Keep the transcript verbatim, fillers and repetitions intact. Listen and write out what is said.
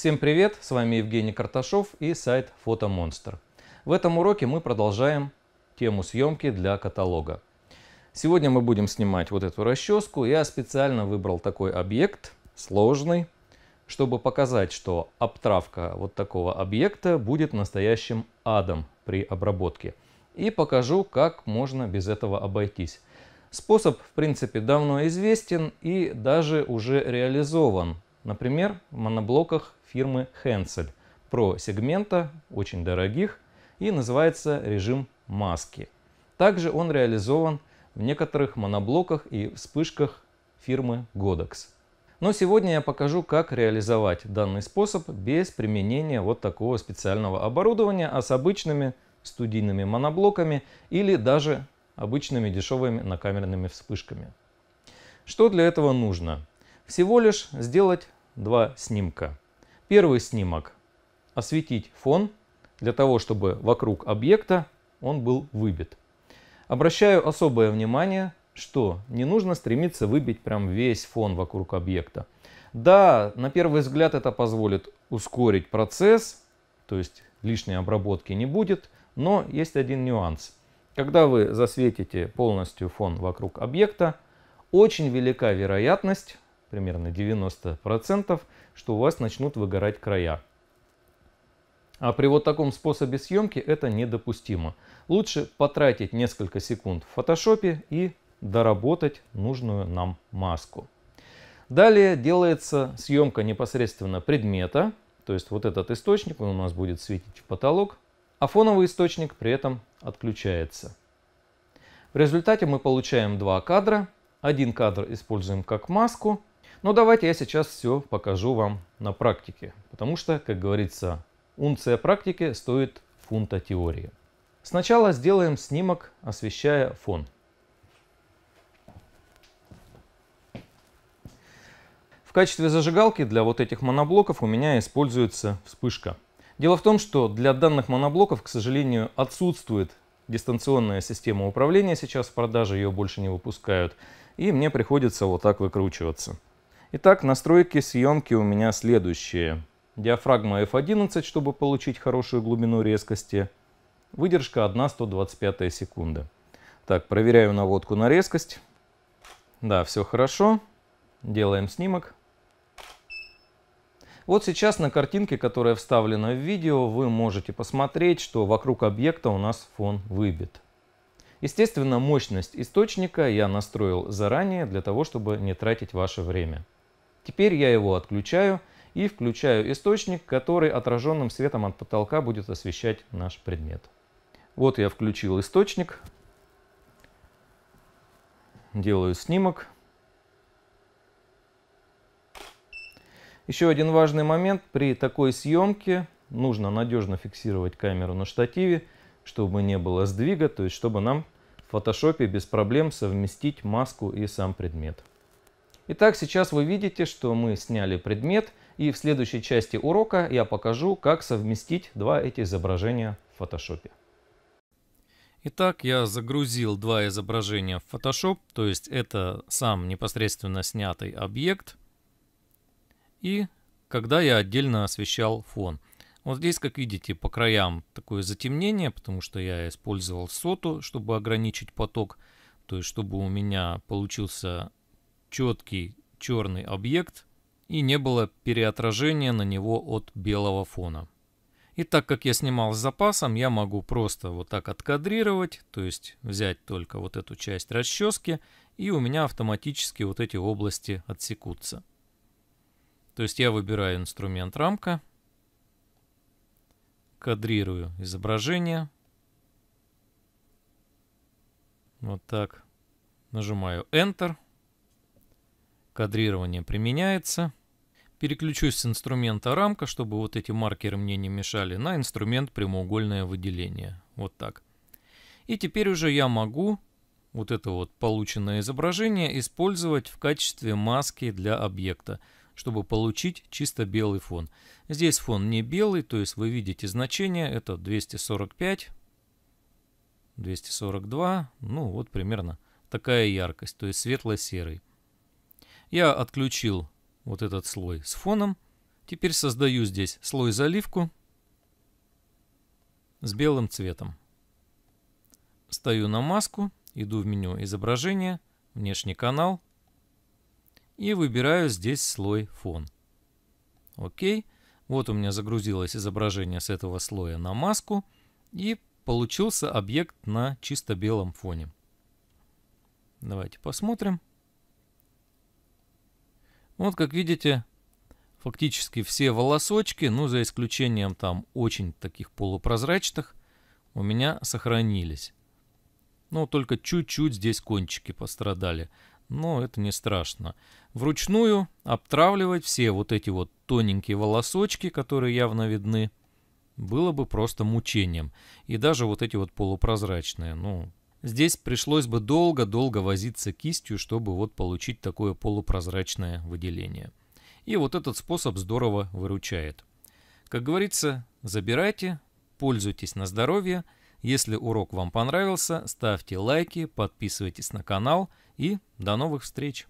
Всем привет! С вами Евгений Карташов и сайт Фотомонстр. В этом уроке мы продолжаем тему съемки для каталога. Сегодня мы будем снимать вот эту расческу. Я специально выбрал такой объект, сложный, чтобы показать, что обтравка вот такого объекта будет настоящим адом при обработке. И покажу, как можно без этого обойтись. Способ, в принципе, давно известен и даже уже реализован. Например, в моноблоках фирмы Hensel про сегмента, очень дорогих, и называется режим маски. Также он реализован в некоторых моноблоках и вспышках фирмы Godox. Но сегодня я покажу, как реализовать данный способ без применения вот такого специального оборудования, а с обычными студийными моноблоками или даже обычными дешевыми накамерными вспышками. Что для этого нужно? Всего лишь сделать два снимка. Первый снимок – осветить фон, для того, чтобы вокруг объекта он был выбит. Обращаю особое внимание, что не нужно стремиться выбить прям весь фон вокруг объекта. Да, на первый взгляд это позволит ускорить процесс, то есть лишней обработки не будет, но есть один нюанс. Когда вы засветите полностью фон вокруг объекта, очень велика вероятность, примерно девяносто процентов, что у вас начнут выгорать края. А при вот таком способе съемки это недопустимо. Лучше потратить несколько секунд в Photoshop и доработать нужную нам маску. Далее делается съемка непосредственно предмета, то есть вот этот источник, он у нас будет светить в потолок, а фоновый источник при этом отключается. В результате мы получаем два кадра. Один кадр используем как маску. Но давайте я сейчас все покажу вам на практике, потому что, как говорится, унция практики стоит фунта теории. Сначала сделаем снимок, освещая фон. В качестве зажигалки для вот этих моноблоков у меня используется вспышка. Дело в том, что для данных моноблоков, к сожалению, отсутствует дистанционная система управления. Сейчас в продаже ее больше не выпускают. И мне приходится вот так выкручиваться. Итак, настройки съемки у меня следующие. Диафрагма эф одиннадцать, чтобы получить хорошую глубину резкости. Выдержка одна сто двадцать пятая секунда. Так, проверяю наводку на резкость. Да, все хорошо. Делаем снимок. Вот сейчас на картинке, которая вставлена в видео, вы можете посмотреть, что вокруг объекта у нас фон выбит. Естественно, мощность источника я настроил заранее, для того, чтобы не тратить ваше время. Теперь я его отключаю. И включаю источник, который отраженным светом от потолка будет освещать наш предмет. Вот я включил источник. Делаю снимок. Еще один важный момент. При такой съемке нужно надежно фиксировать камеру на штативе, чтобы не было сдвига, то есть чтобы нам в Photoshop без проблем совместить маску и сам предмет. Итак, сейчас вы видите, что мы сняли предмет, и в следующей части урока я покажу, как совместить два эти изображения в Photoshop. Итак, я загрузил два изображения в Photoshop, то есть это сам непосредственно снятый объект, и когда я отдельно освещал фон. Вот здесь, как видите, по краям такое затемнение, потому что я использовал соту, чтобы ограничить поток, то есть чтобы у меня получился четкий черный объект и не было переотражения на него от белого фона. И так как я снимал с запасом, я могу просто вот так откадрировать, то есть взять только вот эту часть расчески, и у меня автоматически вот эти области отсекутся. То есть я выбираю инструмент рамка, кадрирую изображение, вот так, нажимаю Enter. Кадрирование применяется. Переключусь с инструмента рамка, чтобы вот эти маркеры мне не мешали, на инструмент прямоугольное выделение. Вот так. И теперь уже я могу вот это вот полученное изображение использовать в качестве маски для объекта, чтобы получить чисто белый фон. Здесь фон не белый, то есть вы видите значение, это двести сорок пять, двести сорок два, ну вот примерно такая яркость, то есть светло-серый. Я отключил вот этот слой с фоном. Теперь создаю здесь слой-заливку с белым цветом. Стою на маску, иду в меню изображения, внешний канал и выбираю здесь слой фон. Окей. Вот у меня загрузилось изображение с этого слоя на маску и получился объект на чисто белом фоне. Давайте посмотрим. Вот как видите, фактически все волосочки, ну за исключением там очень таких полупрозрачных, у меня сохранились. Но только чуть-чуть здесь кончики пострадали. Но это не страшно. Вручную обтравливать все вот эти вот тоненькие волосочки, которые явно видны, было бы просто мучением. И даже вот эти вот полупрозрачные. Ну, здесь пришлось бы долго-долго возиться кистью, чтобы вот получить такое полупрозрачное выделение. И вот этот способ здорово выручает. Как говорится, забирайте, пользуйтесь на здоровье. Если урок вам понравился, ставьте лайки, подписывайтесь на канал и до новых встреч!